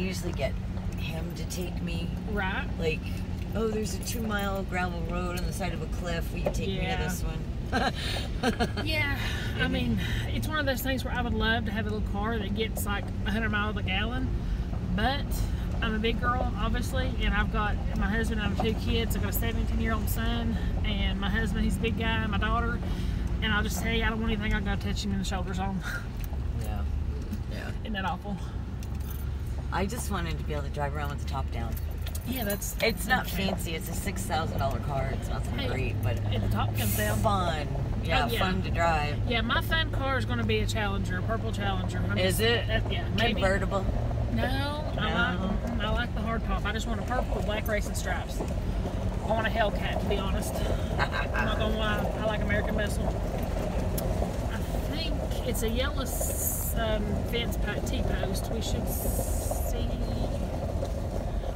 usually get him to take me. Right. Like, oh, there's a 2-mile gravel road on the side of a cliff. Will you take me to this one? Yeah, I mean, it's one of those things where I would love to have a little car that gets like 100 miles a gallon, but I'm a big girl, obviously, and I've got my husband and I have 2 kids. I've got a 17-year-old son, and my husband, he's a big guy, and my daughter, and I'll just tell you, I don't want anything I've got to touch him in the shoulders on. Yeah, yeah. Isn't that awful? I just wanted to be able to drive around with the top down. Yeah, that's... It's not fancy. It's a $6,000 car. It's nothing great, but... At the top comes down. Fun. Yeah, oh, yeah, fun to drive. Yeah, my fun car is going to be a Challenger, a purple Challenger. Is it? That, yeah, maybe. Convertible? No. I like the hard top. I just want a purple with black racing stripes. I want a Hellcat, to be honest. I'm not going to lie. I like American Muscle. I think it's a yellow fence T-post. We should...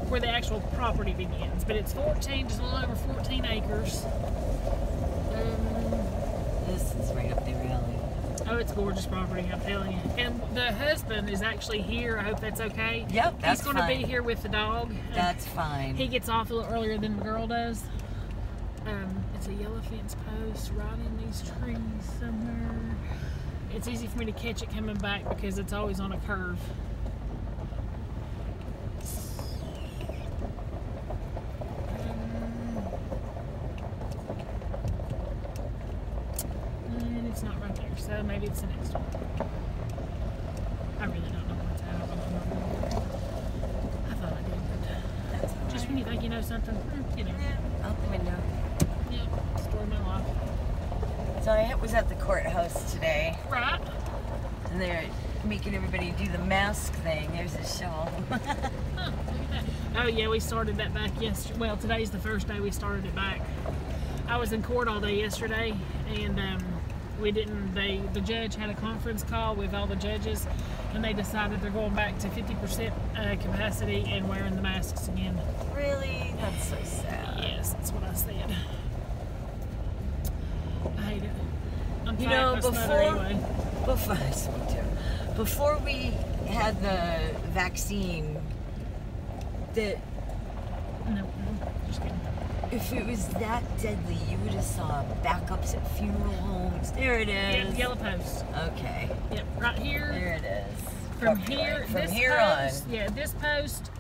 where the actual property begins, but it's 14, just a little over 14 acres. This is right up the alley. Oh, it's a gorgeous property, I'm telling you. And the husband is actually here. I hope that's okay. Yep, that's fine. He's going to be here with the dog. That's fine. He gets off a little earlier than the girl does. It's a yellow fence post right in these trees somewhere. It's easy for me to catch it coming back because it's always on a curve. So maybe it's the next one. I really don't know what's out. I thought I did, but that's right. Just when you think you know something, you know. Yeah, out the window. Yeah, story of my life. So I was at the courthouse today. Right. And they're making everybody do the mask thing. There's a show. Oh, look at that. Oh yeah, we started that back yesterday. Well, today's the first day we started it back. I was in court all day yesterday, and we didn't, the judge had a conference call with all the judges, and they decided they're going back to 50% capacity and wearing the masks again. Really? That's so sad. Yes, that's what I said. I hate it. I'm you know, before we had the vaccine, just kidding. If it was that deadly, you would have saw backups at funeral homes. There it is. Yeah, the yellow post. Okay. Yep, right here. There it is. From here on. Yeah, this post